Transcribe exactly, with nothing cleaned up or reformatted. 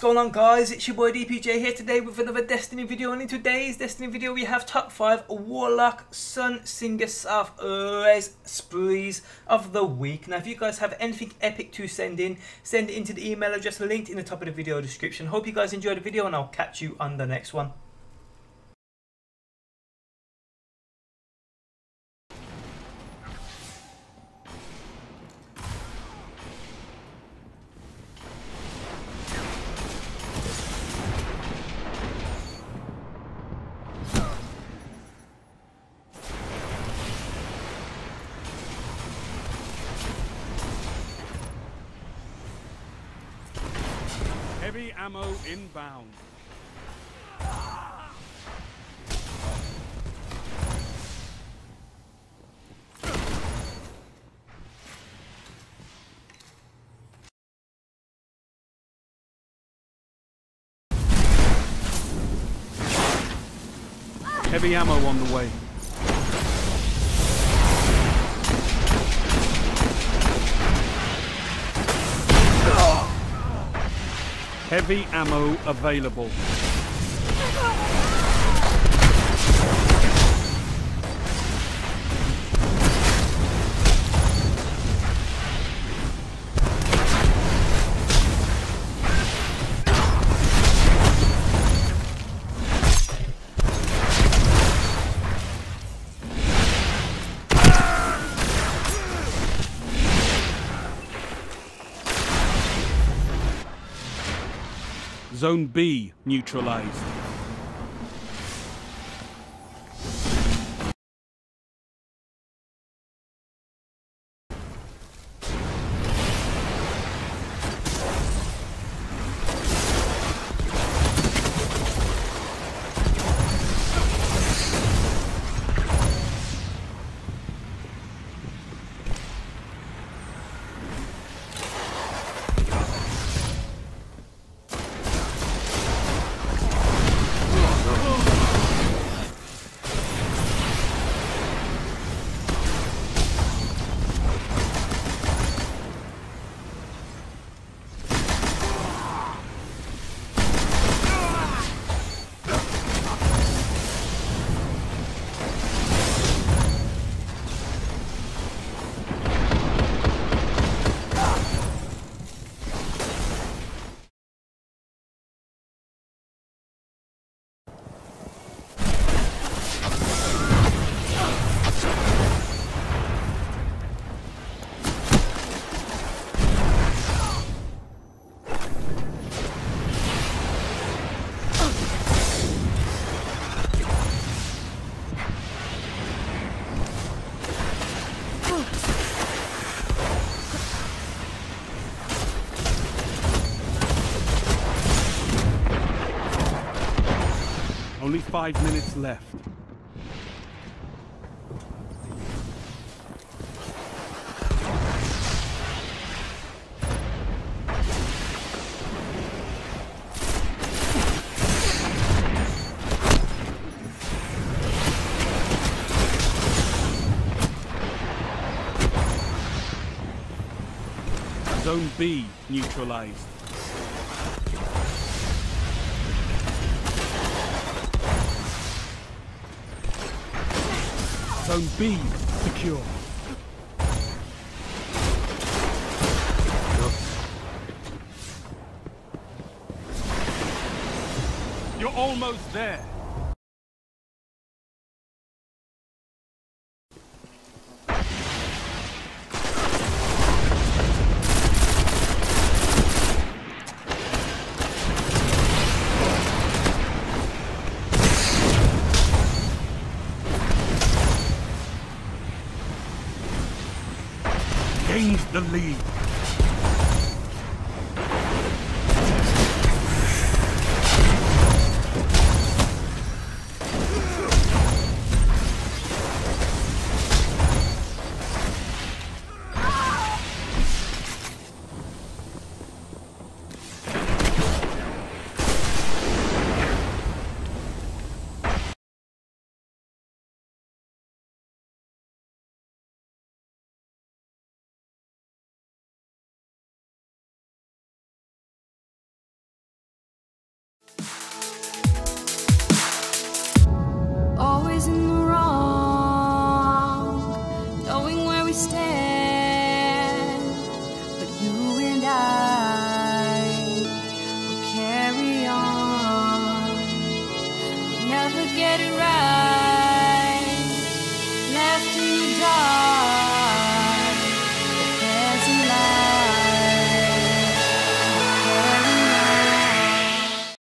What's going on, guys? It's your boy D P J here today with another Destiny video, and in today's Destiny video we have top five Warlock Sun Singer South Res Sprees of the Week. Now if you guys have anything epic to send in, send it into the email address linked in the top of the video description. Hope you guys enjoyed the video and I'll catch you on the next one. Heavy ammo inbound. Heavy ammo on the way. Heavy ammo available. Zone B neutralized. Only five minutes left. Zone B neutralized. Zone B secure. You're almost there. The lead.